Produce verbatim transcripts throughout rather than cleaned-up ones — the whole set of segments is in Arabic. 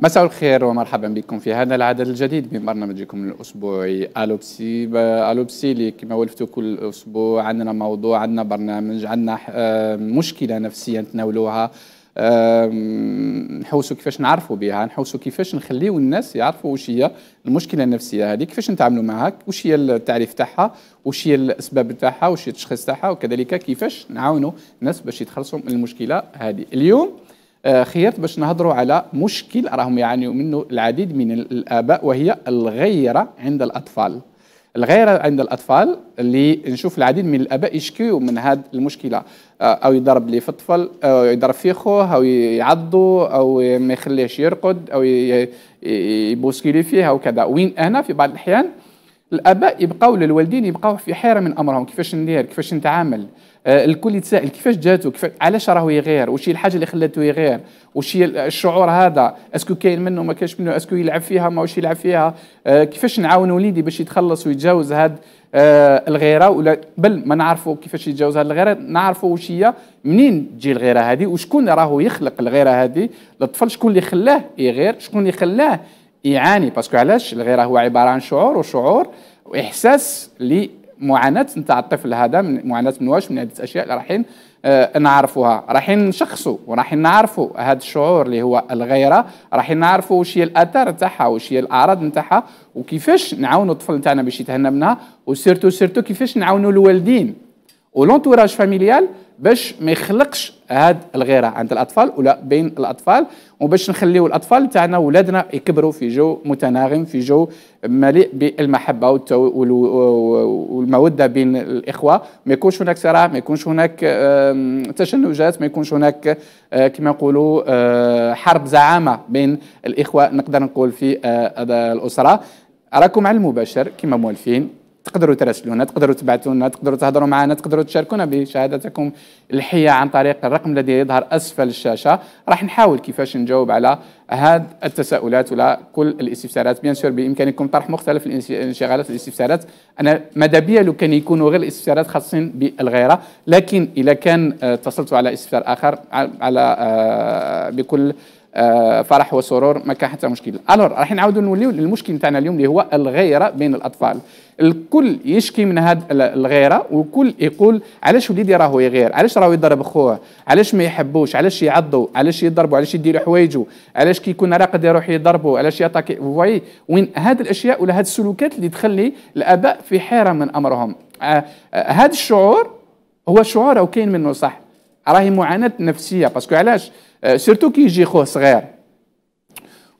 مساء الخير ومرحبا بكم في هذا العدد الجديد من برنامجكم الاسبوعي الوبسي. الوبسي اللي كما ولفتوا كل اسبوع عندنا موضوع، عندنا برنامج، عندنا مشكله نفسيه نتناولوها، نحوسوا كيفاش نعرفوا بها، نحوسوا كيفاش نخليو الناس يعرفوا واش هي المشكله النفسيه هذه، كيفاش نتعاملوا معها، واش هي التعريف تاعها، واش هي الاسباب تاعها، واش هي التشخيص تاعها، وكذلك كيفاش نعاونوا الناس باش يتخلصوا من المشكله هذه. اليوم خيرت باش نهضروا على مشكل راهم يعانيوا منه العديد من الآباء، وهي الغيرة عند الأطفال. الغيرة عند الأطفال اللي نشوف العديد من الآباء يشكيوا من هذه المشكلة، أو يضرب لي في الطفل، أو يضرب في خوه، أو يعضه، أو ما يخليهش يرقد، أو يبوسكيلي فيه أو كذا. وين أنا في بعض الأحيان الآباء يبقاو، للوالدين يبقاو في حيرة من أمرهم، كيفاش ندير، كيفاش نتعامل. الكل يتساءل كيفاش جاتو، كيفاش، علاش راهو يغير، واش هي الحاجه اللي خلاتو يغير، واش هي الشعور هذا، اسكو كاين منه ما كاينش منه، اسكو يلعب فيها ماهوش يلعب فيها. آه كيفاش نعاون وليدي باش يتخلص ويتجاوز هاد آه الغيره، ولا بل ما نعرفوا كيفاش يتجاوز هاد الغيره، نعرفوا واش هي، منين تجي الغيره هذه، وشكون راهو يخلق الغيره هذه للطفل، شكون اللي خلاه يغير، شكون اللي خلاه يعاني. باسكو علاش الغيره هو عباره عن شعور، وشعور واحساس اللي معاناة نتاع الطفل هذا، من معاناة من واش، من هذه الاشياء اللي رايحين آه نعرفوها، رايحين نشخصوا ورايحين نعرفوا هذا الشعور اللي هو الغيره، رايحين نعرفوا واش هي الاثار نتاعها، واش هي الاعراض نتاعها، وكيفاش نعاونوا الطفل نتاعنا باش يتهنى منها، وسيرتو سيرتو كيفاش نعاونوا الوالدين ولونتوراج فاميليال باش ما يخلقش هذه الغيره عند الاطفال ولا بين الاطفال، وباش نخليو الاطفال تاعنا ولادنا يكبروا في جو متناغم، في جو مليء بالمحبه والموده بين الاخوه، ما يكونش هناك صراع، ما يكونش هناك تشنجات، ما يكونش هناك كما نقولوا حرب زعامه بين الاخوه، نقدر نقول في الاسره. اراكم على المباشر كما مولفين، تقدروا تراسلونا، تقدروا تبعثونا، تقدروا تهضروا معنا، تقدروا تشاركونا بشهاداتكم الحيه عن طريق الرقم الذي يظهر اسفل الشاشه. راح نحاول كيفاش نجاوب على هذه التساؤلات ولا كل الاستفسارات. بيان سور بامكانكم طرح مختلف الانشغالات والاستفسارات، انا ماذا بيا لو كان يكونوا غير الاستفسارات خاصين بالغيره، لكن اذا كان اتصلتوا على استفسار اخر على بكل فرح وسرور، ما كان حتى مشكل. الور راح نعاودوا نوليو للمشكل تاعنا اليوم اللي هو الغيره بين الاطفال. الكل يشكي من هذه الغيره، والكل يقول علاش وليدي راهو يغير، علاش راهو يضرب خوه، علاش ما يحبوش، علاش يعضو، علاش يضربوا، علاش يديروا حوايجو، علاش كي يكون راقد يروح يضربوا، علاش يطاكي. فواي وين هذه الاشياء ولا هذه السلوكات اللي تخلي الاباء في حيره من امرهم. هذا آه آه الشعور هو شعور او كاين منه صح، راهي معاناه نفسيه. باسكو علاش سيرتو كي يجي خوه صغير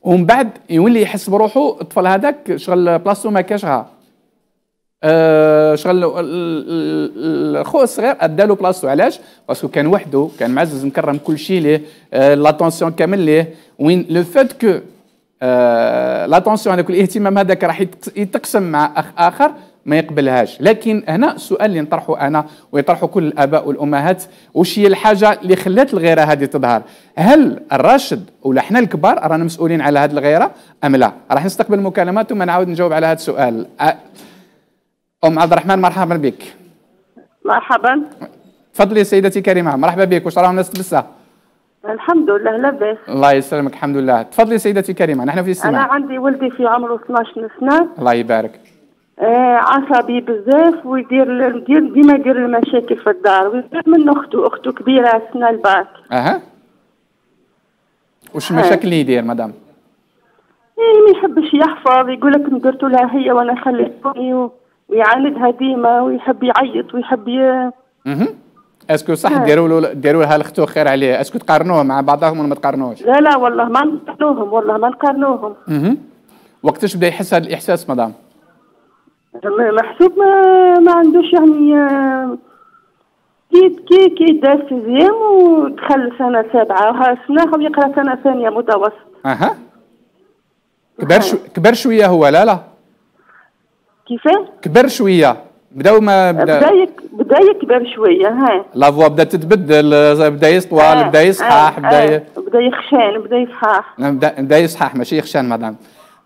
ومن بعد يولي يحس بروحو الطفل هذاك شغل بلاصتو ما كاشها، أه شغل الخو الصغير ادالو بلاصتو. علاش؟ باسكو كان وحده، كان معزز مكرم، كل شيء ليه، أه لاتونسيون كامل ليه. وين لو فات كو أه لاتونسيون هذاك الاهتمام هذاك راح يتقسم مع اخ اخر ما يقبلهاش. لكن هنا السؤال اللي نطرحه انا ويطرحه كل الاباء والامهات، واش هي الحاجه اللي خلات الغيره هذه تظهر؟ هل الراشد ولا احنا الكبار رانا مسؤولين على هذه الغيره ام لا؟ راح نستقبل مكالمات ثم نعاود نجاوب على هذا السؤال. ام عبد الرحمن مرحبا بك. مرحبا. تفضلي سيدتي كريمه، مرحبا بك. واش راهم الناس تلبسها؟ الحمد لله لاباس. الله يسلمك، الحمد لله. تفضلي سيدتي كريمه، نحن في السماع. انا عندي ولدي في عمره اثناش سنه. الله يبارك. آه عصبي بزاف، ويدير ديما يدير المشاكل في الدار، ويدير من اخته، اخته كبيره سنه الباك. اها. واش المشاكل اللي يدير مدام؟ ايه ما يحبش يحفظ، يقول لك ندرتو لها هي وانا خليتوني، ويعاندها ديما، ويحب يعيط، ويحب ي... اها. اسكو صح ديروا له ديروا لها لختو خير عليه؟ اسكو تقارنوهم مع بعضهم ولا ما تقارنوش؟ لا لا والله ما نقارنوهم، والله ما نقارنوهم. اها. وقتاش بدا يحس هذا الاحساس مدام؟ محسوب ما, ما عندوش يعني كي كي كي دار سيزيام ودخل سنه سابعه، وها سنه خو يقرا سنه ثانيه متوسط. اها. كبر شو... كبر شويه هو لا لا؟ كيفاه؟ كبر شويه، بداو ما بدا بدا بدا يكبر شويه. ها لا فوا بدات تتبدل، بدا يطوال، بدا يصحاح، بدا بدا يخشان، بدا يصحاح، بدا يصحاح ماشي يخشان مدام.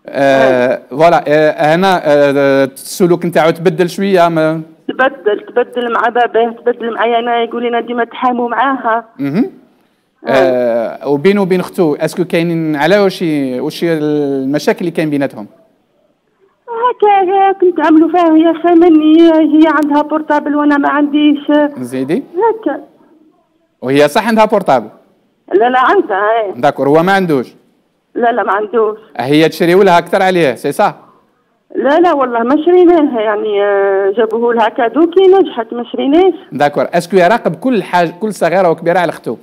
آه فوالا. آه هنا آه السلوك نتاعو تبدل شويه. ما تبدل تبدل مع باباه، تبدل معايا انا، يقول لنا ديما تحاموا معاها. اها. آه وبينه وبين اختو اسكو كاينين على واش واش المشاكل اللي كاين بيناتهم؟ هكا كنت عملوا فيها هي خامني، هي عندها بورتابل وانا ما عنديش. زيدي هكا. وهي صح عندها بورتابل؟ لا لا عندها. ايه داكور. هو ما عندوش؟ لا لا ما عندوش. هي تشريوا لها اكثر عليه سي صح؟ لا لا والله ما شريناها، يعني جابوه لها كادو كي نجحت ما شريناش. داكور. اسكو يراقب كل حاجه كل صغيره وكبيره على اختو؟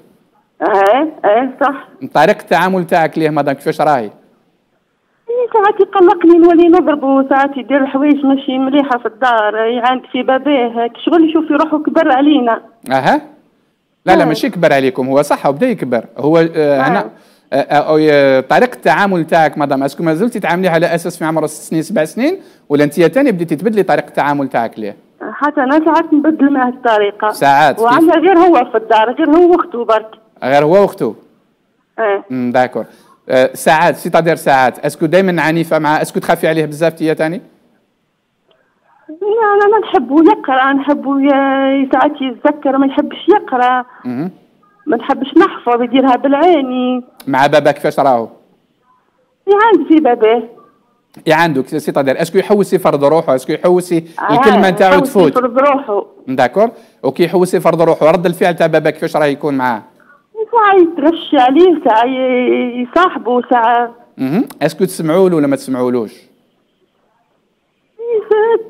اه اه صح. طريقه التعامل تاعك ليه مدام كيفاش راهي؟ ساعات يقلقني نولي نضربو، ساعات يدير حوايج ماشي مليحه في الدار، يعاند في باباه شغل، يشوف روحو كبر علينا. اها لا لا ماشي كبر عليكم، هو صح وبدا يكبر هو. آه هنا آه آه طريقه التعامل تاعك مدام اسكو ما زلتي تعامليه على اساس في عمر ست سنين سبع سنين ولا انت ثاني بديتي تبدلي طريقه التعامل تاعك ليه؟ حتى انا ساعات نبدل معاه الطريقه ساعات، وعندنا غير هو في الدار، غير هو واختو برك. غير هو واختو. اه داكور. أه ساعات سيتادير ساعات اسكو دائما عنيفه مع اسكو تخافي عليه بزاف تيا ثاني؟ لا انا نحبو يقرا، نحبو ساعات يتذكر، ما يحبش يقرا، ما نحبش نحفظ، يديرها بالعيني. مع بابا كيفاش راهو؟ يعاند في باباه. يعاندك سيتادير اسكو يحوس يفرض روحه، اسكو يحوس الكلمه نتاعو تفوت يفرض روحه. داكور. وكي يحوس يفرض روحه رد الفعل تاع بابا كيفاش راه يكون معاه؟ ساعة يترشى عليه، ساعة يصاحبه، ساعة. اها اسكو تسمعوا له ولا ما تسمعولوش؟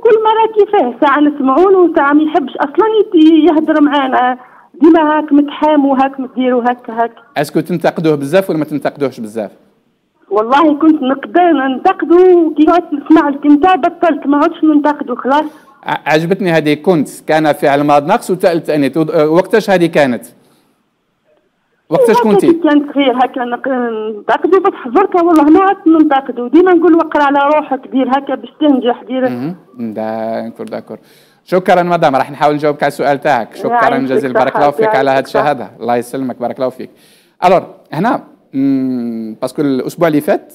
كل مرة كيفاه، ساعة نسمعوا له وساعة ما يحبش أصلا يهدر معانا، ديما هاك متحاموا هاك مديروا هاك هاك. اسكو تنتقدوه بزاف ولا ما تنتقدوهش بزاف؟ والله كنت نقدان ننتقدو، كي عدت نسمع لك أنت بطلت ما عدتش ننتقدو خلاص. عجبتني هذه، كنت كان فعل ماض نقص وتألت أنيت. وقتاش هذه كانت؟ وقتاش كنتي؟ كانت صغير هكا ننتقدو بس حضرتها والله ما عدت ننتقدو، ديما نقول وقر على روحك، دير هكا باش تنجح دير. داكور داكور. شكرا مدام، راح نحاول نجاوبك على السؤال تاعك. شكرا جزيلا، بارك الله فيك على هذه الشهاده. الله يسلمك، بارك الله فيك. الور هنا باسكو الاسبوع اللي فات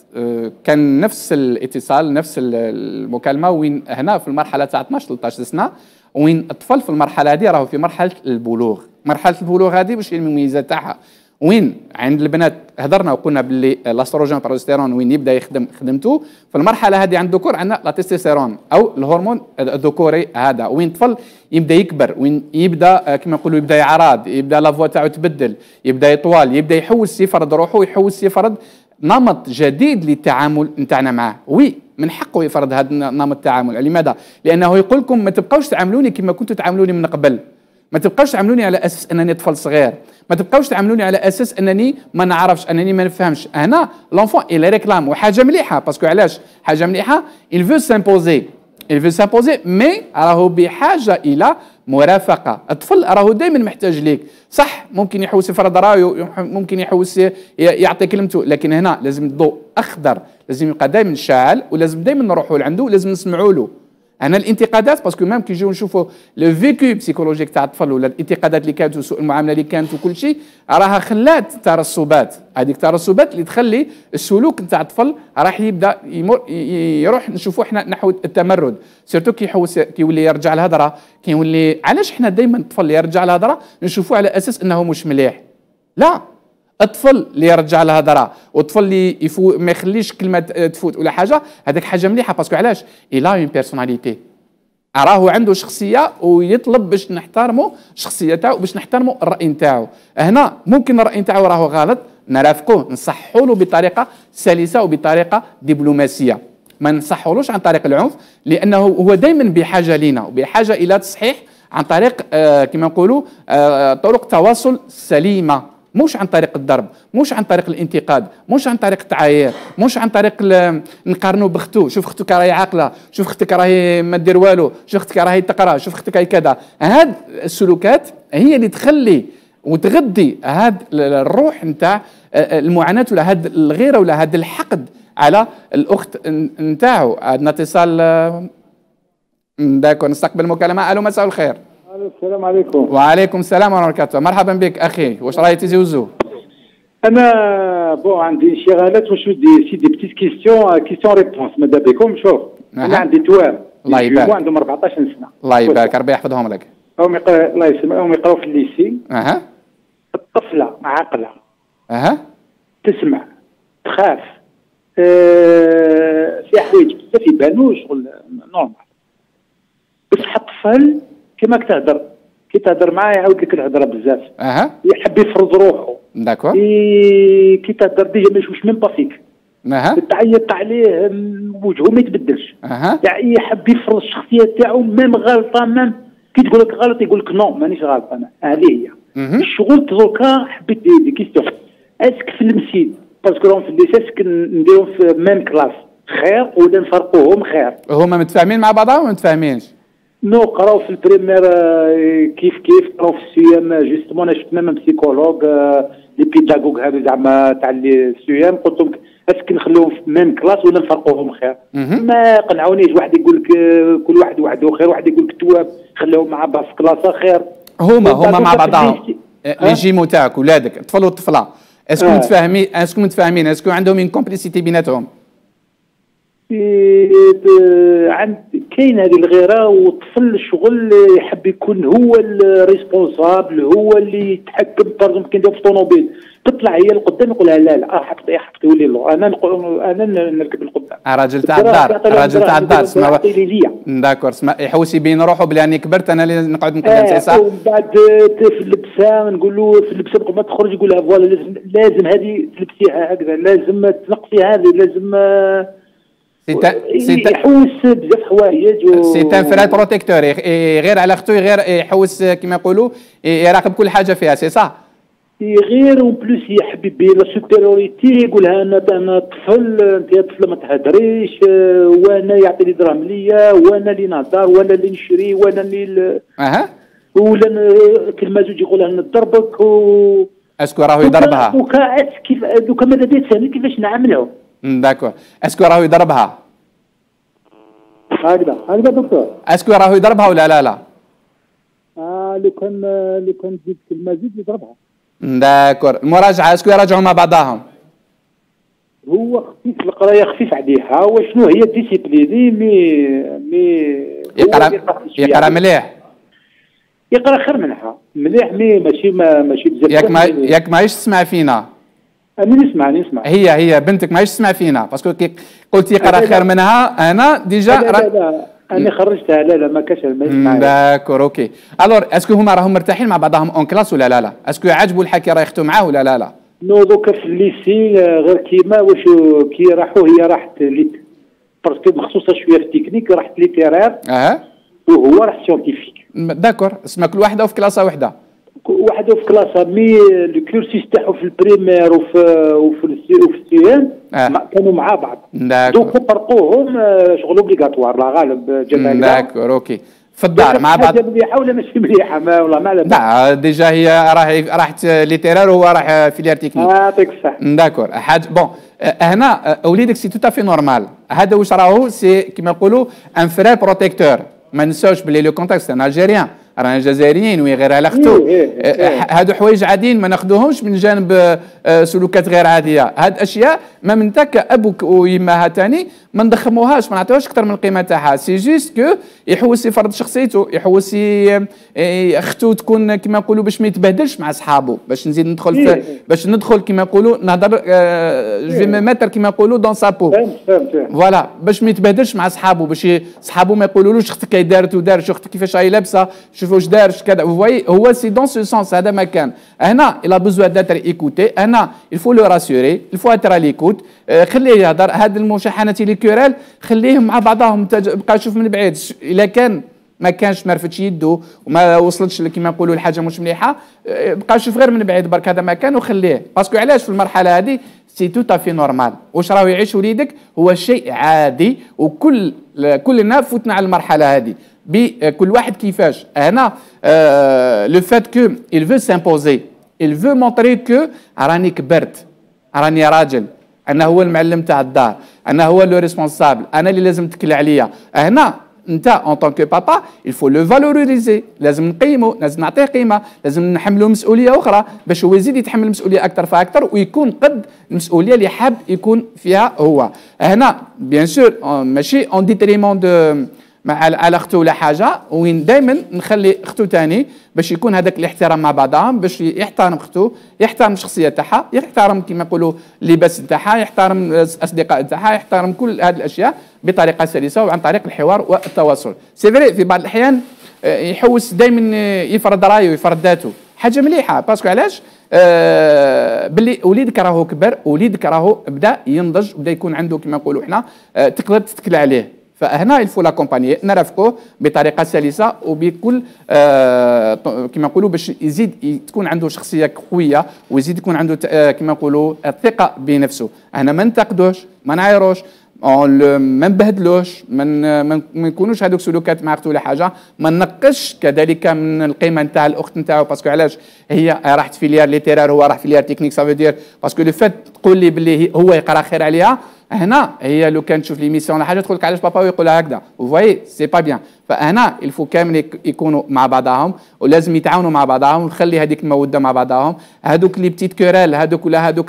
كان نفس الاتصال نفس المكالمه، وين هنا في المرحله تاع اثناش ثلاثطاش سنه، وين الطفل في المرحله هذه راهو في مرحله البلوغ. مرحله البلوغ هذه واش المميزات تاعها؟ وين عند البنات هضرنا وقلنا باللي الاستروجين والبروجستيرون وين يبدا يخدم خدمته، في المرحله هذه عند الذكور عندنا لا تستيستيرون او الهرمون الذكوري هذا، وين الطفل يبدا يكبر، وين يبدا كما نقولوا يبدا يعراض، يبدا لافوا تاعو تبدل، يبدا يطوال، يبدا يحوس يفرض روحه، يحوس يفرض نمط جديد للتعامل نتاعنا معاه. وي من حقه يفرض هذا نمط التعامل. لماذا؟ لانه يقول لكم ما تبقاوش تعاملوني كما كنتوا تعاملوني من قبل، ما تبقاوش تعاملوني على اساس انني طفل صغير، ما تبقاوش تعاملوني على اساس انني ما نعرفش، انني ما نفهمش. هنا لونفون اي ريكلام، وحاجه مليحه باسكو علاش؟ حاجه مليحه، il veut s'imposer il veut s'imposer مي راهو بحاجه الى مرافقه. الطفل راهو دائما محتاج ليك، صح ممكن يحوس يفرض رايه، ممكن يحوس يعطي كلمته، لكن هنا لازم الضوء اخضر، لازم يبقى دائما شاعل، ولازم دائما نروحوا لعنده، لازم نسمعوا له. هنا الانتقادات باسكو ميم كي نجيو نشوفوا لو فيكو بسيكولوجيك تاع الطفل ولا الانتقادات اللي كانت وسوء المعامله اللي كانت وكل شيء راها خلات ترسبات، هذيك الترسبات اللي تخلي السلوك تاع الطفل راح يبدا يمر يروح نشوفوا احنا نحو التمرد، سيرتو كي يحوس كيولي يرجع الهضره، كيولي علاش احنا دائما الطفل اللي يرجع الهضره نشوفوه على اساس انه مش مليح. لا، الطفل اللي يرجع الهضره والطفل اللي يفو... ما يخليش كلمه تفوت ولا حاجه، هذاك حاجه مليحه باسكو علاش؟ إلا اون بيرسوناليتي، راهو عنده شخصيه ويطلب باش نحترموا الشخصيه تاعو، باش نحترموا الراي نتاعو. هنا ممكن الراي نتاعو راهو غلط، نرافقوه، نصحوا له بطريقه سلسه وبطريقه دبلوماسيه، ما نصحولوش عن طريق العنف، لانه هو دائما بحاجه لينا وبحاجه الى تصحيح عن طريق آه كما نقولوا آه طرق تواصل سليمه، مش عن طريق الضرب، مش عن طريق الانتقاد، مش عن طريق التعاير، مش عن طريق نقارنوا بختو، شوف اختك راهي عاقله، شوف اختك راهي ما دير والو، شوف اختك راهي تقرا، شوف اختك راهي كذا. هاد السلوكات هي اللي تخلي وتغذي هاد الروح نتاع المعاناه ولا هاد الغيره ولا هاد الحقد على الاخت نتاعو. عندنا اتصال، داكور نستقبل المكالمه. الو مساء الخير. السلام عليكم. وعليكم السلام ورحمة الله وبركاته، مرحبا بك أخي، واش راهي تيزي وزو؟ أنا بون عندي انشغالات واش ودي سي دي بتيت كيستيون كيستيون ريبونس ماذا بكم. شوف أنا عندي توام الله يبارك وعندهم أربعطاش سنة الله يبارك ربي يحفظهم لك، هم يقراو الله يسلمك، هم يقراو في الليسي. أها الطفلة عاقلة اها تسمع تخاف أه في حوايج بزاف يبانو شغل نورمال، بصح الطفل كيما كتهضر كي تهضر معاه يعاود لك الهضره بزاف. اها يحب يفرض روحه. داكور. كي تهضر ديجا ما يشوفش ميم با فيك. اها تعيط عليه وجهه ما يتبدلش. اها يعني يحب يفرض الشخصيه تاعو ميم غلطه ميم كي تقول لك غلط يقول لك نو مانيش غلط انا هذه هي. الشغل دوكا حبيت دي كيستيون اسك في المسيد باسكو راهم في الليساس نديرهم في ميم كلاس خير ولا نفرقوهم خير. هما متفاهمين مع بعضهم ولا متفاهمينش؟ نو قراو في البريمير كيف كيف قراو في السيام جوستمون. انا شفت ميم بسيكولوج لي بيداغوغ هذو زعما تاع السيام قلت لهم اسك نخلوهم في ميم كلاس ولا نفرقوهم خير. ما قنعونيش، واحد يقول لك كل واحد وحده خير، واحد يقول لك تواب خلوهم مع بعض في كلاسه خير. هما هما مع بعضهم لي جيمو تاعك ولادك الطفل والطفله اسكو آه. متفاهمين اسكو متفاهمين اسكو عندهم اون كومبليسيتي بيناتهم؟ عند كاين هذه الغيره والطفل شغل يحب يكون هو الريسبونسابل هو اللي يتحكم. برضه كي نديرو في الطوموبيل تطلع هي القدام يقول لها لا لا حقت يا حقت يولي له انا انا نركب القدام. راجل تاع الدار راجل تاع الدار اسمع داكور اسمع يحوس يبين روحه بلي انا كبرت انا اللي نقعد نقدم تاع ساعه. ومن بعد في اللبسه نقول له في اللبسه قبل ما تخرج يقول لها فوالا لازم لازم هذه تلبسيها هكذا، لازم تنقصي هذه، لازم يحوس بزاف حوايج. سي ان فرير بروتيكتور غير على اختو غير يحوس كما يقولوا يراقب كل حاجه فيها سي صح؟ غير اون بلوس يحب يبين لا سوبيريوريتي يقولها انا انا طفل انت يا طفله ما تهدريش وانا يعطيني دراهم ليا وانا اللي نهضر وانا اللي نشري وانا اللي اها ولا كلمه زوج يقولها انا نضربك و اسكو راهو يضربها دوكا كيف دوكا ماذا بيا تفهمني كيفاش نعاملو. داكور اسكو راهو يضربها هكذا هكذا دكتور؟ اسكو راهو يضربها ولا لا لا؟ اه لو كان لو كان زيد كلمه زيد يضربها. داكور المراجعه اسكو يراجعوا مع بعضهم؟ هو خفيف القرايه خفيف عليها وشنو هي ديسيبليني مي مي يقرا يقرا مليح يقرا خير منها مليح مي ماشي ما ماشي بزاف. ياك ما ياك ماهيش تسمع فينا؟ أنا نسمع نسمع هي هي بنتك ماهيش تسمع فينا باسكو كي قلتي قرا خير منها أنا ديجا لا لا, لا. أنا خرجتها لا لا ما كاش ما يسمعش. داكور أوكي ألور اسكو هما راهم مرتاحين مع بعضهم أون كلاس ولا لا لا؟ اسكو يعجبوا الحكي راه يخدموا معاه ولا لا لا؟ نو دوكا في الليسي غير كيما واش كي راحوا هي راحت ليت باسكو مخصوصة شوية في التكنيك راحت ليتيرار أه وهو راح سيونتيفيك. داكور اسمها كل واحدة وفي كلاسة وحدة. وحده في كلاسها مي الكورسيس تاعو في البريمير وفي وفي السيان آه. كانوا مع بعض دوك فرقوهم شغل اوبليغاتوار لا غالب جمال. داكور اوكي في الدار مع بعض. حاجه مليحه ولا ماشي مليحه ما والله ما على لا ديجا هي راه راحت ليتيرار وهو راح في لير تكنيك. يعطيك الصحه. داكور حاجه بون هنا وليدك سي توتافي نورمال هذا واش راهو سي كيما نقولوا ان فرير بروتيكتور. ما نساوش بلي لو كونتاكست ان الجيريان رانا جزائريين وغير على اختو هادو حوايج عاديين ما ناخذوهمش من جانب سلوكات غير عاديه. هاد اشياء ما من تاك ابوك ويماها ثاني ما ندخموهاش ما نعطيوهاش اكثر من القيمه تاعها. سي جوست كو يحوس يفرض شخصيته يحوس اختو تكون كما نقولوا باش ما يتبهدلش مع صحابه باش نزيد ندخل باش ندخل كما نقولوا نهضر جو مي ماتر كما نقولوا دون سابو فوالا باش ما يتبهدلش مع صحابه باش صحابه ما يقولولوش اختك كي دارت ودارت اختك كيفاش راهي لابسه شوفوا واش دارش كذا. هو سي دون سو سونس هذا ما كان هنا الا بوزوا داتر ايكوتي هنا الفو لو راسيوري الفو اترا ليكوت خليه يهضر. هاد المشاحنات لي كورال خليهم مع بعضهم بقى شوف من بعيد الا كان ما كانش ما رفدش يده وما وصلتش كيما نقولوا الحاجه مش مليحه بقى شوف غير من بعيد برك هذا ما كان وخليه باسكو علاش في المرحله هذه سي تو تافي نورمال. واش راهو يعيش وليدك هو شيء عادي وكل كلنا فتنا على المرحله هذه بكل واحد كيفاش. هنا لو فات كو il veut s'imposer il veut montrer que راني كبرت راني راجل انا هو المعلم تاع الدار انا هو لو ريسبونسابل انا اللي لازم تكل عليا. هنا انت ان طون كو بابا il faut le valoriser لازم نقيمه لازم نعطيه قيمه لازم نحمله مسؤوليه اخرى باش هو يزيد يتحمل مسؤوليه اكثر فاكثر ويكون قد المسؤوليه اللي حاب يكون فيها هو. هنا بيان سور ماشي اون ديتريمون دو مع على اخته ولا حاجه، وين دائما نخلي اخته ثاني باش يكون هذاك الاحترام مع بعضهم، باش يحترم اخته، يحترم الشخصيه تاعها، يحترم كما نقولوا اللباس تاعها، يحترم الاصدقاء تاعها، يحترم كل هذه الاشياء بطريقه سلسه وعن طريق الحوار والتواصل. سي فري في بعض الاحيان يحوس دائما يفرض رايه ويفرض ذاته، حاجه مليحه باسكو علاش؟ أه باللي وليدك راهو كبر، وليدك راهو بدا ينضج، بدا يكون عنده كما نقولوا احنا أه تقدر تتكل عليه. فهنا الفو لاكومباني نرافقوه بطريقه سلسه وبكل آه كما نقولوا باش يزيد تكون عنده شخصيه قويه ويزيد يكون عنده آه كما نقولوا الثقه بنفسه. هنا ما ننتقدوش، ما نعايروش، ما نبهدلوش، ما نكونوش هذوك سلوكات مع اخته ولا حاجه، ما ننقصش كذلك من القيمه نتاع الاخت نتاعو، باسكو علاش هي راحت فيليار ليتيرار هو راح فيليار تكنيك، سافو دير باسكو لو فات تقول لي باللي هو يقرا خير عليها. هنا هي لو كان تشوف ليميسيون ولا حاجه تقول لك علاش بابا يقولها هكذا، فوايي سي با بيان. فهنا الفو كامل يكونوا مع بعضهم ولازم يتعاونوا مع بعضهم ونخلي هذيك الموده مع بعضهم. هذوك لي بتيت كورال هذوك ولا هذوك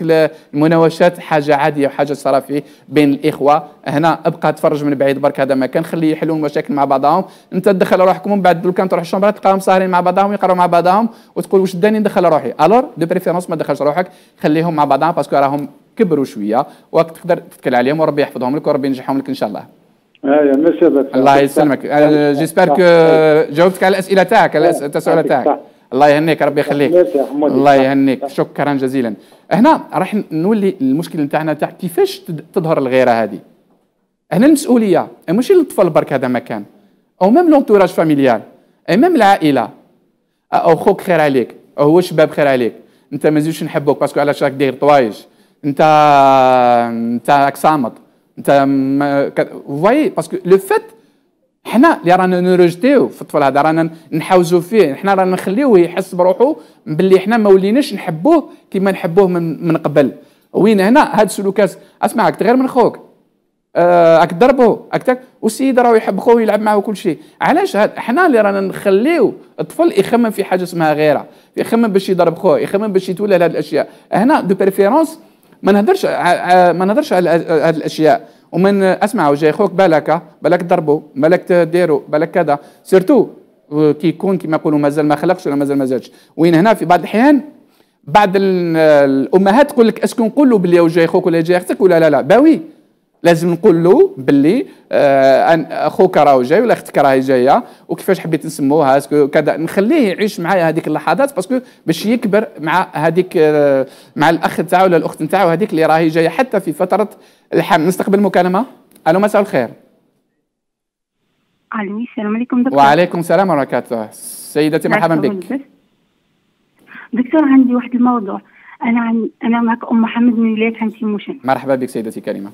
المناوشات حاجه عاديه وحاجه صرا فيه بين الاخوه. هنا ابقى تفرج من بعيد برك، هذا ما كان خليه يحلوا المشاكل مع بعضهم. انت تدخل روحكم من بعد لو كان تروح الشومبرا تلقاهم ساهرين مع بعضهم يقراوا مع بعضهم وتقول واش داني ندخل روحي. الور دو بريفيرونس ما تدخلش روحك، خليهم مع بعضهم باسكو راهم كبروا شويه وقت تقدر تتكل عليهم، وربي يحفظهم لك وربي ينجحهم لك ان شاء الله. اييه ميرسي بك، الله يسلمك. جيسبر كو جاوبتك على الاسئله تاعك، على التساؤلات تاعك. الله يهنيك، ربي يخليك. الله يهنيك، شكرا جزيلا. هنا راح نولي المشكل نتاعنا تاع كيفاش تظهر الغيره هذه. هنا المسؤوليه ماشي للطفل برك، هذا مكان او ميم لونتوراج فاميليال، اي ميم العائله، او خوك خير عليك، او هو شباب خير عليك، انت مازلتش نحبوك باسكو علاش راك داير طوايج، انت انت راك صامت، انت فوايي باسكو لو فات حنا اللي رانا نروجتيو في الطفل هذا، رانا نحاوزو فيه، حنا رانا نخليوه يحس بروحو باللي حنا ما وليناش نحبوه كيما نحبوه من, من قبل. وين هنا هاد السلوكات اسمعك غير من خوك، راك تضربو هكذاك، والسيد راهو يحب خوه يلعب معاه وكل شيء. علاش حنا اللي رانا نخليو الطفل يخمم في حاجه اسمها غيره، يخمم باش يضرب خوه، يخمم باش يتولى لهاد الاشياء. هنا دو بريفيرونس ما نهدرش ما نهدرش على هذه الاشياء، ومن اسمعوا جاي خوك بالك بالك تضربوا، بالك تديروا، بالك كذا، سيرتو كي يكون كيما يقولوا مازال ما خلقش ولا مازال ما زادش. وين هنا في بعض الاحيان بعض الامهات تقول لك اسكو نقول له باللي جاي خوك ولا جاي اختك ولا لا لا؟ باوي لازم نقول له باللي آه خوك راهو جاي ولا اختك راهي جايه وكيفاش حبيت نسموها اسكو كذا، نخليه يعيش معايا هذيك اللحظات باسكو باش يكبر مع هذيك آه مع الاخ نتاعو ولا الاخت نتاعو هذيك اللي راهي جايه حتى في فتره الحمل. نستقبل مكالمه. الو مساء الخير. الو السلام عليكم دكتور. وعليكم السلام ورحمه الله وبركاته. سيدتي مرحبا بك. دكتور عندي واحد الموضوع، انا عن... انا معك ام محمد من ولايه عين موشن. مرحبا بك سيدتي كريمه.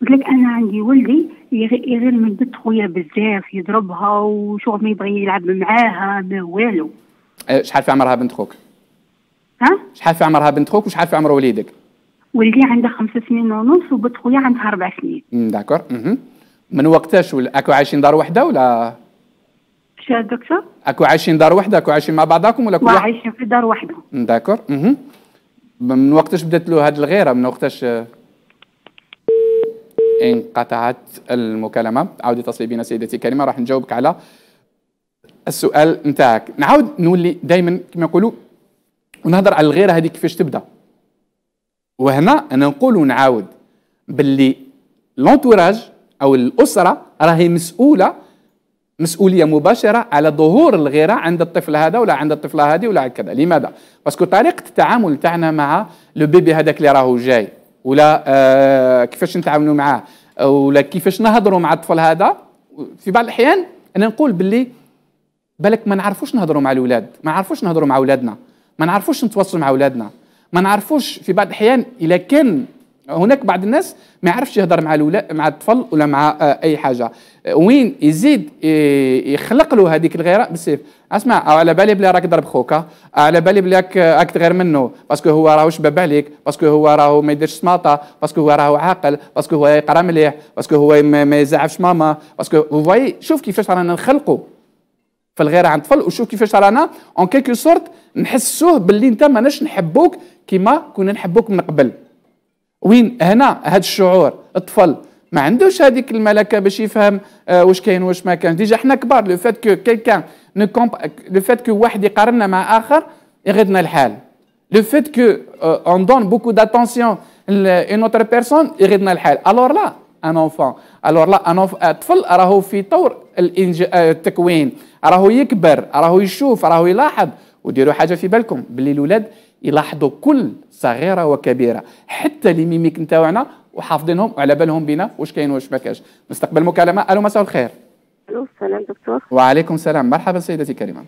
قلت لك انا عندي ولدي يغير من بنت خويا بزاف، يضربها وشغل ما يبغي يلعب معاها ما والو. شحال في عمرها بنت خوك؟ ها؟ شحال في عمرها بنت خوك وشحال في عمر وليدك؟ ولدي عنده خمس سنين ونص وبنت خويا عندها أربع سنين. داكور. من وقتاش اكو عايشين دار وحده ولا؟ شنو دكتور؟ اكو عايشين دار وحده، اكو عايشين مع بعضاكم ولا كل واحد؟ عايشين في دار وحده. داكور. من وقتاش بدات له هذه الغيره؟ من وقتاش؟ انقطعت المكالمة. عاودي اتصلي بنا سيدتي كريمة، راح نجاوبك على السؤال نتاعك. نعاود نولي دائما كما نقولوا ونهضر على الغيرة هذه كيفاش تبدا. وهنا انا نقول ونعاود باللي لونتوراج او الاسرة راهي مسؤولة مسؤولية مباشرة على ظهور الغيرة عند الطفل هذا ولا عند الطفلة هذه ولا كذا. لماذا؟ باسكو طريقة التعامل تاعنا مع لو بيبي هذاك اللي راهو جاي ولا آه كيفاش نتعاملوا معاه ولا كيفاش نهضروا مع الطفل هذا. في بعض الاحيان انا نقول باللي بالك ما نعرفوش نهضروا مع الاولاد، ما نعرفوش نهضروا مع اولادنا، ما نعرفوش نتواصلوا مع اولادنا، ما نعرفوش في بعض الاحيان الا كان هناك بعض الناس ما يعرفش يهضر مع الاولاد مع الطفل ولا مع آه اي حاجه. وين يزيد يخلق له هذيك الغيره بالسيف، اسمع على بالي بلي راك ضرب خوك، على بالي بلي راك تغير منه باسكو هو راهو شباب عليك، باسكو هو راهو ما يديرش سماطه، باسكو هو راهو عاقل، باسكو هو يقرا مليح، باسكو هو ما يزعفش ماما، باسكو فوايي. شوف كيفاش رانا نخلقوا في الغيره عند الطفل، وشوف كيفاش رانا اون كيلكو سورت نحسوه باللي انت ماناش نحبوك كيما كنا نحبوك من قبل. وين هنا هذا الشعور الطفل ما عندوش هذيك الملكه باش يفهم آه واش كاين واش ما كانش. ديجا حنا كبار، لو فات كو كيلكان لو فات كو واحد يقارننا مع اخر يغيظنا الحال، لو فات كو اون دون بوكو داتونسيون لون اوتر بيرسون يغيظنا الحال. الور لا ان انفون، الور لا ان طفل راهو في طور التكوين، راهو يكبر، راهو يشوف، راهو يلاحظ. وديروا حاجه في بالكم باللي الاولاد يلاحظوا كل صغيره وكبيره، حتى لي ميميك نتاعنا وحافظينهم وعلى بالهم بينا واش كاين واش ما كاينش. نستقبل مكالمه. الو مساء الخير. الو السلام دكتور. وعليكم السلام، مرحبا سيدتي كريمه.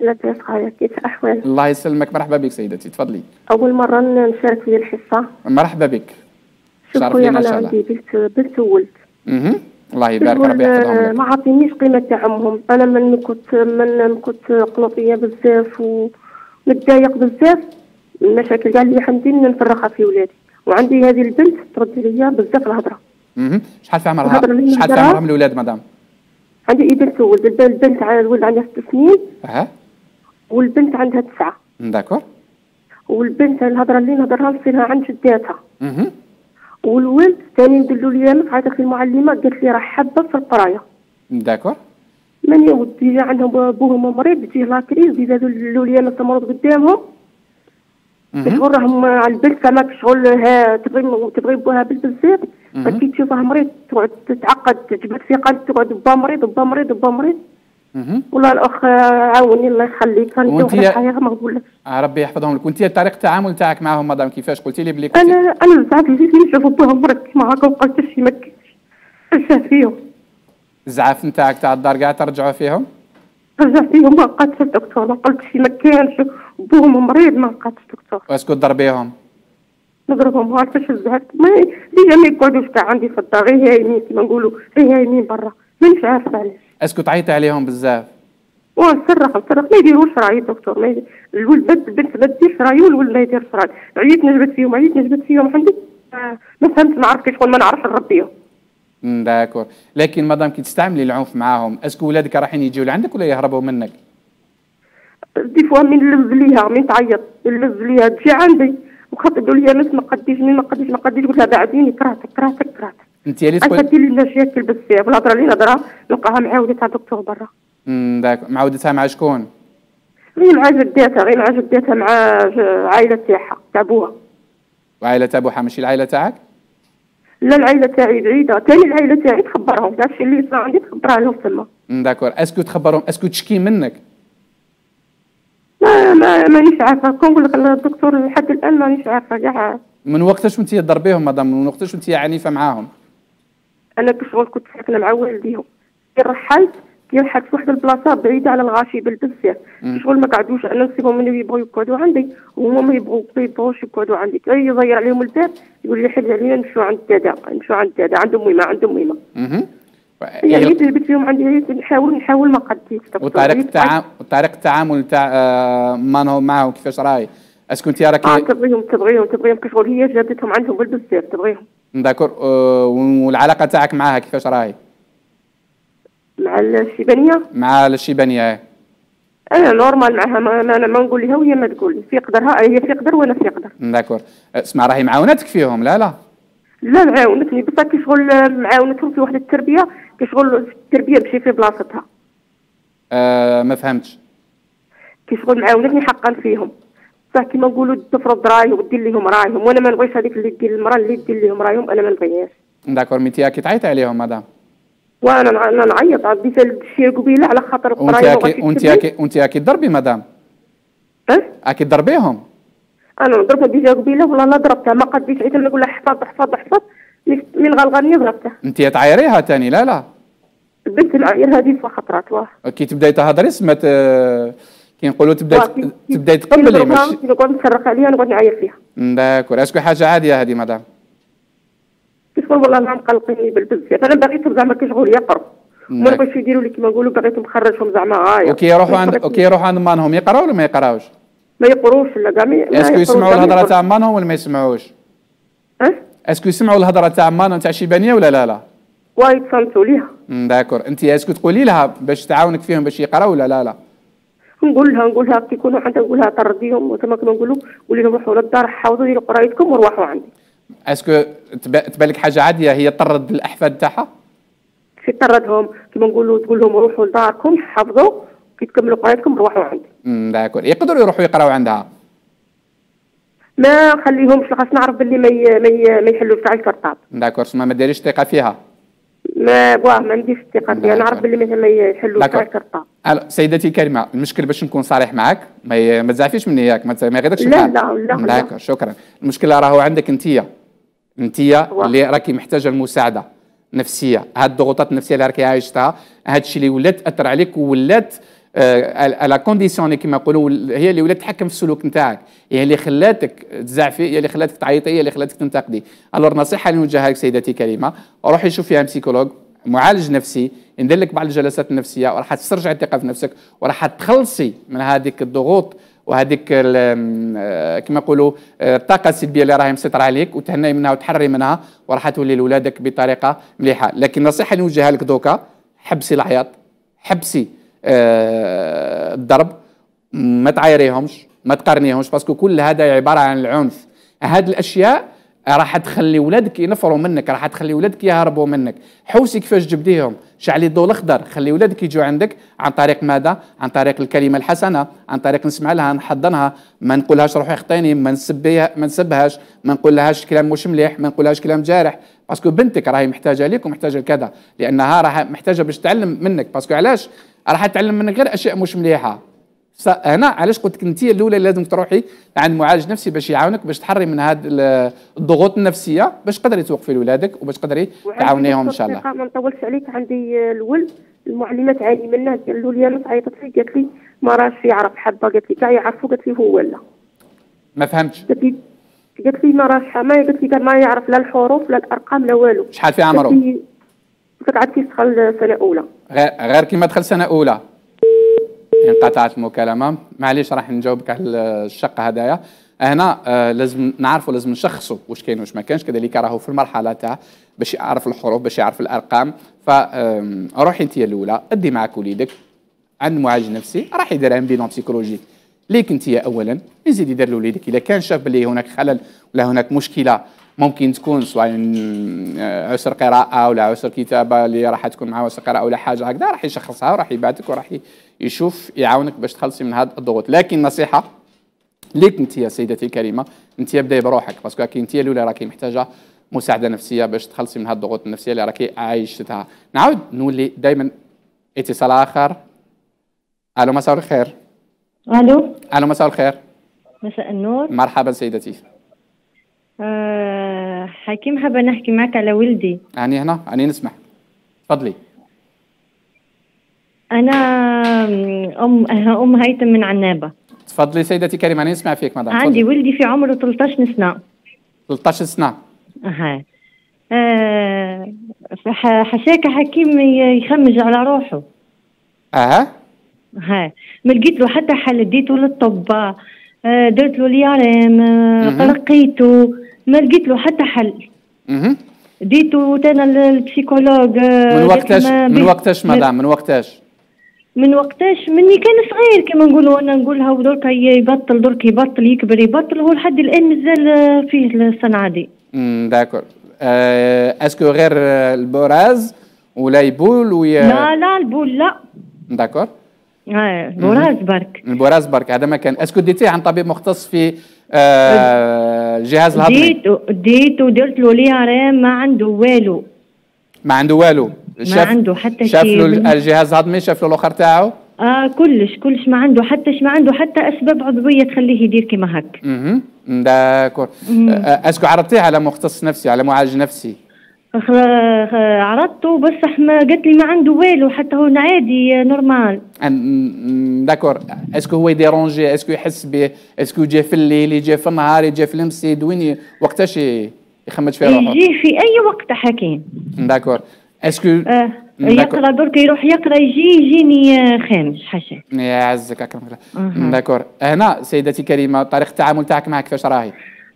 لاباس خويا، كيف الاحوال؟ الله يسلمك، مرحبا بك سيدتي، تفضلي. اول مره نشارك في الحصه. مرحبا بك. شكرا على عندي بنت بنت وولد. اها الله يبارك، ربي يحفظهم لك. ما عطينيش قيمه تاع امهم، انا من كنت من كنت قلوطيه بزاف ونتضايق بزاف المشاكل قال لي حمدي نفرغها في ولادي. وعندي هذه البنت ترد لي بزاف الهضره. اها شحال في عمرها؟ شحال في عمرهم الاولاد مدام؟ عندي بنت ولد، البنت الولد عندها ست سنين. اها والبنت عندها تسعه. داكور. والبنت الهضره اللي نهضرها نصيرها عند جداتها. اها والولد ثاني ندلو ليامك عيطت لي المعلمه قالت لي راه حابه في القرايه. داكور. ماني ودي عندهم بوهم مريض تجيه لا كريز، زادوا ندلو ليامك مرض قدامهم. تشوف راهم على البنت زعما شغل تبغي تبغي بوها بزاف، فكي تشوفها مريض تقعد تتعقد تجبد في قلب تقعد با مريض با مريض با مريض. والله الاخ عاوني الله يخليك، كان ندير الحياه ما نقولكش. ربي يحفظهم لك. وانت طريقه التعامل تاعك معاهم مدام كيفاش؟ قلتي لي بلي انا انا زعما جيت نشوف بوها مريض كيما هكا وبقيت شي مكيش نشاف فيهم. الزعاف نتاعك تاع الدار كاع ترجعوا فيهم؟ رجعت فيهم ما لقيتش الدكتور، ما قلتش ما كانش بوهم مريض ما لقيتش الدكتور. واسكو ضربيهم؟ نضربهم هاك باش زهقت، ما ديجا ما يقعدوش كاع عندي في الدار، غير هايمين كيما نقولوا، غير هايمين برا، مانيش عارفه علاش. اسكو تعيطي عليهم بزاف؟ واه نصرخ نصرخ ما يديروش راعي الدكتور، ما الولد البنت ما تديرش راعي والولد ما يديرش راعي، عييت نجبت فيهم عييت نجبت فيهم حمدي ما فهمت ما عرفتش شغل ما نعرفش نربيهم. داكور. لكن مادام كي تستعملي العنف معاهم، اسكو ولادك رايحين يجيو لعندك ولا يهربوا منك؟ دي فوا من نلز ليها من تعيط نلز ليها تجي عندي وخطبوا لي انا ما قديش ما قديش ما قديش قلت لها بعديني كرهتك كرهتك كرهتك. انت اللي تقولي عطاتي لي المشاكل بزاف، الهضره اللي نهضرها نلقاها معاودتها دكتور برا. داكور. معاودتها مع شكون؟ غير مع جداتها، غير مع جداتها مع عائله تاعها تاع بوها. وعائله تاع بوها ماشي العائله تاعك؟ لا العائله تاعي بعيده، ثاني العائله تاعي تخبرهم، داك الشيء اللي صار عندي تخبرها لهم تما. داكور. اسكو تخبرهم اسكو تشكي منك؟ ما ما مانيش عارفه، كنقول لك الدكتور لحد الان مانيش عارفه كاع. من وقتاش وانت تضربيهم مدام؟ من وقتاش وانت عنيفه معاهم؟ انا كشغل كنت ساكنه مع والديهم، كي رحلت كي رحلت في واحد البلاصه بعيده على الغاشي بزاف، شغل ما قعدوش انا نسيبهم من يبغوا يقعدوا عندي وهما ما يبغوا ما يبغوش يقعدوا عندي، كي يغير عليهم الباب يقول لي حل علينا نمشوا عند دادا، نمشوا عند دادا عندهم ميمه عندهم ميمه. اها. يعني عييت جبت فيهم عندي عييت نحاول نحاول ما قديتش. وطريقه التعامل وطريقه التعامل تاع مانهم معاهم كيفاش راهي؟ اسكو انت راكي اه تبغيهم تبغيهم تبغيهم كشغل هي جابتهم عندهم بزاف تبغيهم. داكور. والعلاقه تاعك معاها كيفاش راهي؟ مع الشيبانيه؟ مع الشيبانيه. انا نورمال معها، ما انا ما نقول لها وهي ما تقول لي، في قدرها هي في قدر وانا في قدر. داكور. اسمع راهي معاونتك فيهم لا لا؟ لا معاونتني بصح كشغل معاونتهم في واحد التربيه كشغل التربيه ماشي في بلاصتها. آه ما فهمتش. كشغل معاونتني حقا فيهم بصح كيما نقولوا تفرض رايهم ودير لهم رايهم، وانا ما نبغيش هذيك اللي دير المراه اللي دير لهم رايهم، انا ما نبغيهاش. داكور. ميتي كي تعيطي عليهم مدام؟ وانا انا نعيط عديت الشيء قبيله على خاطر القرايه. وانت وانت وانت راكي تضربي مدام؟ اه؟ راكي تضربيهم؟ انا نضربهم ديجا قبيله ولا لا ضربتها ما قديتش عيت نقول لها احفظ احفظ احفظ من غلغلني ضربتها. انت تعايريها ثاني لا لا؟ البنت نعايرها هذه فوا خطرات واه. كي تبداي تهضري سمات كي نقولوا تبداي تبداي تقبلي ماشي نقعد نصرخ عليها نقعد نعاير فيها. داكور. اسكو حاجه عاديه هذه مدام؟ كيشغل والله العظيم قلقيني بالبزاف، انا باغيتهم زعما كيشغل يقروا وما نبغيش يديروا لي كيما نقولوا باغيتهم نخرجهم زعما غايه. وكي يروحوا عند وكي يروحوا عند مانهم يقراوا ولا ما يقراوش؟ ما يقروش لا كاع. اسكو يسمعوا الهضره تاع مانهم ولا ما يسمعوش؟ اه؟ اسكو يسمعوا الهضره تاع مانهم تاع شيبانيه ولا لا لا؟ واه يتصنتوا ليها. داكور. انت اسكو تقولي لها باش تعاونك فيهم باش يقراوا ولا لا لا؟ نقول لها نقول لها كي يكونوا حتى نقول لها طرديهم وكما كما نقولوا قولي لهم روحوا للدار حاولوا ديروا قرايتكم وروحوا عندي. اسكو تبان لك حاجه عاديه هي طرد الاحفاد تاعها؟ كي طردهم كيما نقولوا تقول لهم روحوا لداركم حافظوا كي تكملوا قرايتكم روحوا عندي. امم داكور، يقدروا يروحوا يقراوا عندها؟ ما نخليهمش، خاص نعرف باللي ما ما يحلوش تاع الكرطاب. داكور، سما ما داريش ثقه فيها؟ ما واه ما عنديش الثقه فيها، نعرف باللي مثلا ما يحلوش تاع الكرطاب. الو سيدتي كريمه، المشكل باش نكون صريح معاك، ما ما تزعفيش مني ياك، ما يغيظكش الحال. لا لا لا. داكور شكرا، المشكله راهو عندك انتيا. انتيا اللي راكي محتاجه المساعده نفسيه، هاد الضغوطات النفسيه اللي راكي عايشتها، هاد الشيء اللي ولات تاثر عليك وولات لا كونديسيون كيما نقولوا، هي اللي ولات تتحكم في السلوك نتاعك، هي اللي خلاتك تزعفي، هي اللي خلاتك تعيطي، هي اللي خلاتك تنتقدي. الور نصيحه اللي نوجهها لك سيدتي كريمه، روحي شوفيها مسيكولوج، معالج نفسي، ندير لك بعض الجلسات النفسيه وراح تسترجعي الثقه في نفسك، وراح تخلصي من هذيك الضغوط وهذيك كما نقولوا الطاقه السلبيه اللي راهي مسيطره عليك، وتهناي منها وتحرري منها، وراح تولي لولادك بطريقه مليحه. لكن النصيحه اللي نوجهها لك دوكا، حبسي العياط، حبسي آه الضرب، ما تعايريهمش، ما تقارنيهمش، باسكو كل هذا عباره عن العنف. هذه الاشياء راح تخلي ولادك ينفروا منك، راح تخلي ولادك يهربوا منك. حوسي كيفاش جبديهم، شعلي الضوء الاخضر، خلي ولادك يجوا عندك عن طريق ماذا؟ عن طريق الكلمه الحسنه، عن طريق نسمع لها، نحضنها، ما نقولهاش روحي خطيني، ما نسبيها، ما نسبهاش، ما نقولهاش كلام مش مليح، ما نقولهاش كلام جارح، باسكو بنتك راهي محتاجه ليك ومحتاجه لكذا، لانها راح محتاجه باش تتعلم منك، باسكو علاش؟ راح تتعلم منك غير اشياء مش مليحه. هنا علاش قلت لك انت الاولى لازم تروحي عند معالج نفسي باش يعاونك، باش تحرري من هذه الضغوط النفسيه، باش تقدري توقفي لولادك وباش تقدري تعاونيهم ان شاء الله. ما نطولش عليك، عندي الولد المعلمه تعاني منه، قالوا لي انا عيطت لي قالت لي ما راهش يعرف حبه، قالت لي كاع يعرفوا، قالت لي هو ولا ما فهمتش، قالت لي ما راهش، ما قالت لي ما يعرف لا الحروف لا الارقام لا والو. شحال في عمره؟ قعد كي دخل سنه اولى، غير كيما دخل سنه اولى انقطعت المكالمه. معليش راح نجاوبك على الشق هدايا. هنا آه لازم نعرفوا، لازم نشخصوا واش كاين واش ما كانش، كذلك راهو في المرحله تاع باش يعرف الحروف، باش يعرف الارقام. فروحي انت الاولى ادي معك وليدك عند معالج نفسي، راح يدير ان بيلون بسيكولوجيك ليك انت اولا، يزيد يدير لوليدك اذا كان شاف بلي هناك خلل ولا هناك مشكله ممكن تكون سواء عسر قراءة ولا عسر كتابة اللي راح تكون معاه، عسر قراءة ولا حاجة هكذا، راح يشخصها وراح يبعتك وراح يشوف يعاونك باش تخلصي من هذا الضغوط. لكن نصيحة ليك انت يا سيدتي الكريمة، انت بداي بروحك، باسكو راكي انت الاولى راكي محتاجة مساعدة نفسية باش تخلصي من هذه الضغوط النفسية اللي راكي عايشتها. نعاود نولي دائما اتصال آخر. ألو مساء الخير. ألو. ألو مساء الخير. مساء النور. مرحبا سيدتي. آه حكيم، حابه نحكي معك على ولدي. أني هنا، أني نسمع، تفضلي. أنا أم أم هيثم من عنابة. تفضلي سيدتي كريمة، أنا نسمع فيك مدام. عندي ولدي في عمره ثلاثة عشر سنة. ثلاثة عشر سنة. أها. آه حشاك حكيم يخمج على روحه. أها. أها، ما لقيت له حتى حل، اديته للطب، درت له اليارم، رقيته، ما لقيت له حتى حل. اها. ديتو انا للبسيكولوج. من وقتاش من وقتاش مدام من وقتاش؟ من وقتاش؟ مني كان صغير كما نقولوا، انا نقولها ودرك يبطل، درك يبطل، يكبر يبطل، هو لحد الان مازال فيه الصنعه دي. امم داكور. أه اسكو غير البراز ولا يبول ويا؟ لا لا البول لا. داكور. اه البراز برك. البراز برك هذا ما كان. اسكو ديتيه عن طبيب مختص في آه الجهاز الهضمي؟ ديتو ديتو درت له ليارام، ما عنده والو. ما عنده والو؟ ما عنده حتى شيء. شاف له الجهاز الهضمي؟ شاف له الاخر تاعو؟ اه كلش كلش، ما عنده حتى ما عنده حتى اسباب عضويه تخليه يدير كيما هك. اها داكور. اسكو عرضتيه على مختص نفسي، على معالج نفسي؟ عرضته بصح ما قالت لي ما عنده والو، حتى هو عادي نورمال. داكور. اسكو هو يديرونجي؟ اسكو يحس به؟ اسكو يجي في الليل، يجي في النهار، يجي في المسيد، وين وقتاش يخمد في روحه؟ يجي في اي وقت حكيم. داكور. اسكو آه يقرا درك يروح يقرا، يجي يجيني خامج حاجه. يا عزك اكرمك الله. داكور. هنا سيدتي كريمه طريقه التعامل تاعك معها كيفاش راهي؟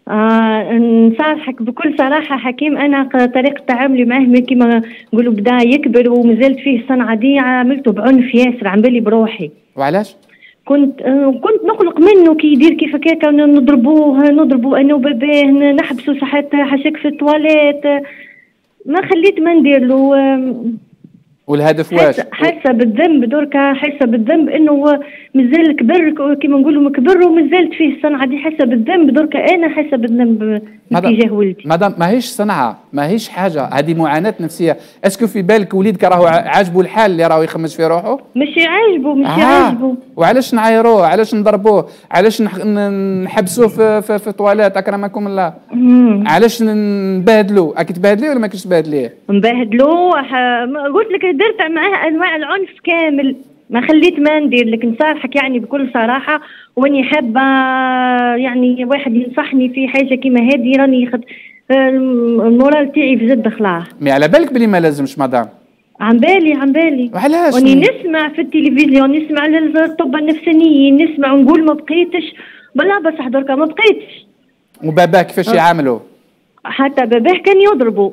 آه نصارحك بكل صراحة حكيم، أنا طريقة تعاملي معاه كيما نقولوا بدا يكبر ومازالت فيه الصنعة دي، عملته بعنف ياسر عن بالي بروحي. وعلاش؟ كنت كنت نقلق منه كي يدير كيف هكاك، نضربوه نضربوا انا وباباه، نحبسوا ساعات حشاك في التواليت، ما خليت ما ندير له. والهدف واش؟ حاسه بالذنب دركا، حاسه بالذنب انه مازال كبر كيما نقولوا كبر ومازالت فيه الصنعه دي، حاسه بالذنب دركا، انا حاسه بالذنب تجاه ولدي. مدام ماهيش صنعه، ماهيش حاجه، هذه معاناه نفسيه. اسكو في بالك وليدك راهو عاجبو الحال اللي راهو يخمش في روحه؟ مش يعاجبو، مش آه. يعاجبو. وعلاش نعايروه؟ علاش نضربوه؟ علاش نحبسوه في في, في طوالات اكرمكم الله؟ علاش نبهدلوه؟ راكي تبهدليه ولا ماكيش تبهدليه؟ نبهدلوه، قلت لك درت معاه انواع العنف كامل، ما خليت ما ندير لك، نصارحك يعني بكل صراحه، واني حابه يعني واحد ينصحني في حاجه كيما هذه، راني خد المورال تاعي في زد خلاص. مي على بالك بلي ما لازمش مدام؟ عن بالي عن بالي. وعلاش؟ واني نسمع في التلفزيون، نسمع للطب النفسانيين، نسمع ونقول ما بقيتش بلا بصح دركا ما بقيتش. وباباه كيفاش يعاملوا؟ حتى باباه كان يضربوا.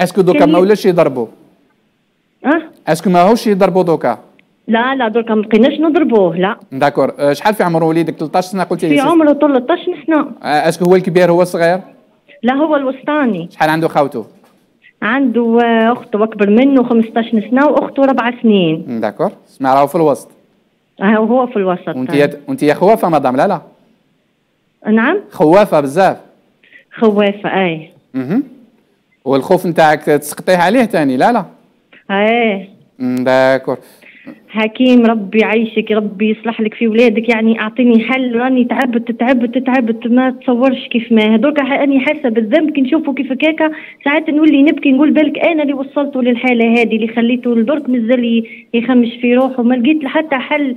اسكو دوكا ما ولاش يضربوا؟ اه اسكو ماهوش يضربوا دوكا؟ لا لا دركا ما بقيناش نضربوه لا. داكور، شحال في عمر وليدك؟ ثلاثطاش سنه قلتي لي؟ في عمره ثلاثطاش سنه. اسكو هو الكبير هو الصغير؟ لا هو الوسطاني. شحال عنده خاوته؟ عنده اخته اكبر منه خمسطاش سنه واخته ربع سنين. داكور، سمع راهو في الوسط. اه هو في الوسط. وانت وانت يا خوافه مدام؟ لا لا. نعم؟ خوافه بزاف. خوافه اي. اها. والخوف نتاعك تسقطيه عليه ثاني؟ لا لا. ايه. داكور. حكيم ربي يعيشك، ربي يصلح لك في ولادك، يعني اعطيني حل، راني تعبت تعبت تعبت ما تصورش كيف ما هذوك. راني حاسه بالذنب كي نشوفه كيف هكاكا، ساعات نولي نبكي، نقول بالك انا اللي وصلته للحاله هذه، اللي خليته لدرك مازال يخمش في روحه، ما لقيت حتى حل.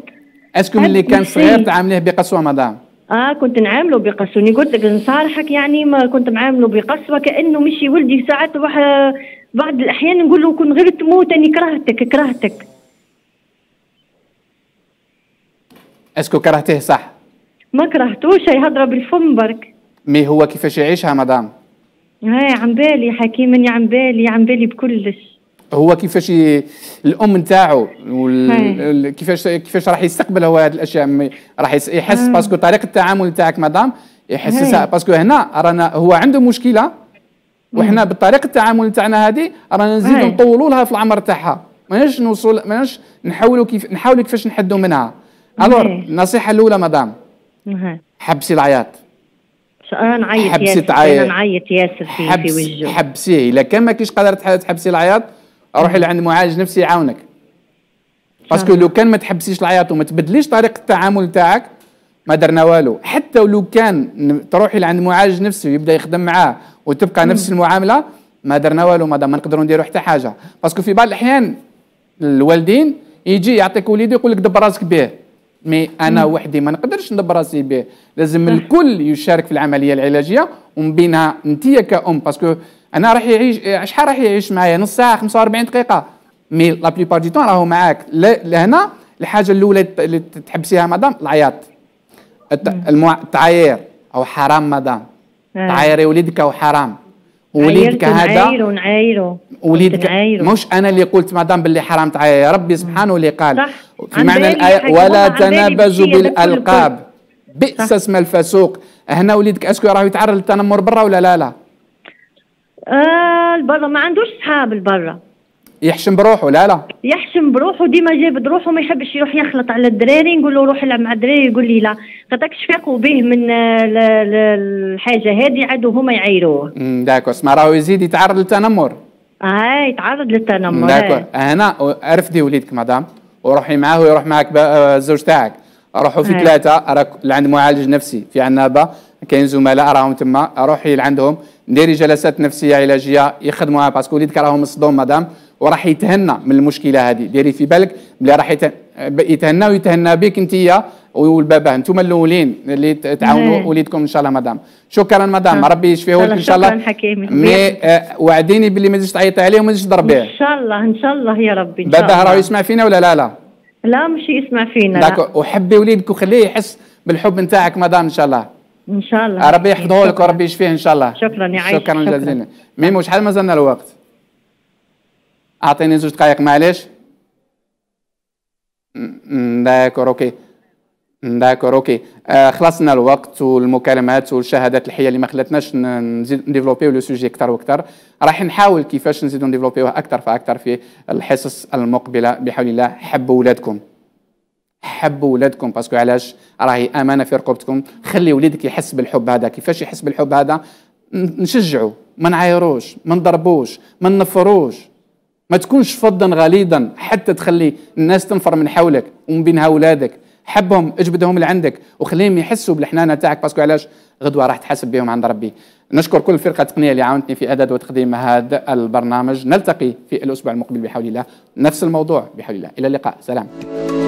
اسكو ملي كان صغير تعامليه بقسوه مدام؟ اه كنت نعامله بقسوه، قلت لك نصارحك يعني، ما كنت نعامله بقسوه كانه مشي ولدي. ساعات واحد بعض الاحيان نقول له كون غير تموت اني كرهتك كرهتك. اسكو كرهتيه صح؟ ما كرهتوش، يهضره بالفم برك. مي هو كيفاش يعيشها مدام؟ ها عم بالي حكيم، عم بالي عم بالي بكلش. هو كيفاش ي... الام نتاعو وال... كيفاش كيفاش راح يستقبل هو هذه الاشياء؟ راح يحس باسكو طريقه التعامل نتاعك مدام يحسسها، باسكو هنا رانا هو عنده مشكله، وحنا بطريقه التعامل نتاعنا هذه رانا نزيدو نطولوا لها في العمر تاعها، ماناش نوصل ماناش نحاولوا كيف نحاولوا كيفاش نحدوا منها. الور النصيحة الأولى مدام، حبسي العياط. نعيط ياسر، أنا نعيط ياسر في في وجهه. حبسيه، إذا كان ماكيش قادرة تحبسي العياط روحي لعند معالج نفسي يعاونك. باسكو لو كان ما تحبسيش العياط وما تبدليش طريقة التعامل تاعك ما درنا والو، حتى ولو كان تروحي لعند معالج نفسي ويبدا يخدم معاه وتبقى نفس المعاملة ما درنا والو مدام، ما نقدروا نديروا حتى حاجة. باسكو في بعض الأحيان الوالدين يجي يعطيك وليدي يقول لك دبر راسك به. مي انا وحدي ما نقدرش ندبر راسي به، لازم الكل يشارك في العمليه العلاجيه، ومن بينها انت كأم، باسكو انا راح يعيش شحال راح يعيش معايا؟ نص ساعه خمسة وأربعين دقيقه، مي لا بليبار دي طون راهو معاك. لهنا الحاجه الاولى اللي تحبسيها مدام العياط، التعاير او حرام مدام، تعايري وليدك او حرام. وليدك هذا نعايرو نعايرو وليدك، مش انا اللي قلت مدام باللي حرام تعاير، ربي سبحانه اللي قال صح. في معنى الايه ولا تنابزوا بالالقاب بئس اسم الفسوق. هنا وليدك اسكو راه يتعرض للتنمر برا ولا لا لا؟ آه برا ما عندوش صحاب، برا يحشم بروحه. لا لا يحشم بروحه، ديما جابد روحه، ما يحبش يروح يخلط على الدراري، نقول له روح العب مع الدراري يقول لي لا، خاطرك شفاقوا به من الحاجه هذه عادوا هما يعايروه. داكور، سما راهو يزيد يتعرض للتنمر. اه يتعرض للتنمر. داكور، هنا ارفدي وليدك مدام وروحي معاه ويروح معاك الزوج تاعك، روحوا في ثلاثه، راك عند معالج نفسي في عنابه، كاين زملاء راهم تما، روحي لعندهم، ديري جلسات نفسيه علاجيه يخدموها، باسكو وليدك راهو مصدوم مدام وراح يتهنى من المشكله هذه. ديري في بالك بلي راح يتهنى ويتهنى بك انت والباباه، انتم الاولين اللي تعاونوا وليدكم ان شاء الله مدام. شكرا مدام، ربي يشفيه لك ان شاء الله. شكرا حكيمي، مي وعديني باللي ما تجيش تعيطي عليه وما تجيش تضربيه ان شاء الله. ان شاء الله يا ربي. باباه راه يسمع فينا ولا لا لا؟ لا مش يسمع فينا. داكور، وحبي وليدك وخليه يحس بالحب نتاعك مدام ان شاء الله. ان شاء الله ربي يحفظه لك وربي يشفيه ان شاء الله. شكرا يعيشك. شكرا جزيلا. ميمو شحال مازلنا الوقت؟ أعطيني زوج دقائق معليش. داكور أوكي. داكور اوكي. آه خلصنا الوقت والمكالمات والشهادات الحيه اللي ما خلاتناش نزيد نديفلوبيو لو سوجي اكثر واكثر. راح نحاول كيفاش نزيدو نديفلوبيوه اكثر فاكثر في الحصص المقبله بحول الله. حبوا ولادكم، حبوا ولادكم، باسكو علاش؟ راهي امانه في رقبتكم. خلي وليدك يحس بالحب هذا. كيفاش يحس بالحب هذا؟ نشجعوا، ما نعايروش، ما نضربوش، ما ننفروش، ما تكونش فظا غليظا حتى تخلي الناس تنفر من حولك ومن بينها ولادك. حبهم، اجبدهم لعندك وخليهم يحسوا بالحنان تاعك، باسكو علاش؟ غدوه راح تحاسب بهم عند ربي. نشكر كل الفرقه التقنيه اللي عاونتني في اعداد وتقديم هذا البرنامج. نلتقي في الاسبوع المقبل بحول الله، نفس الموضوع بحول الله. الى اللقاء، سلام.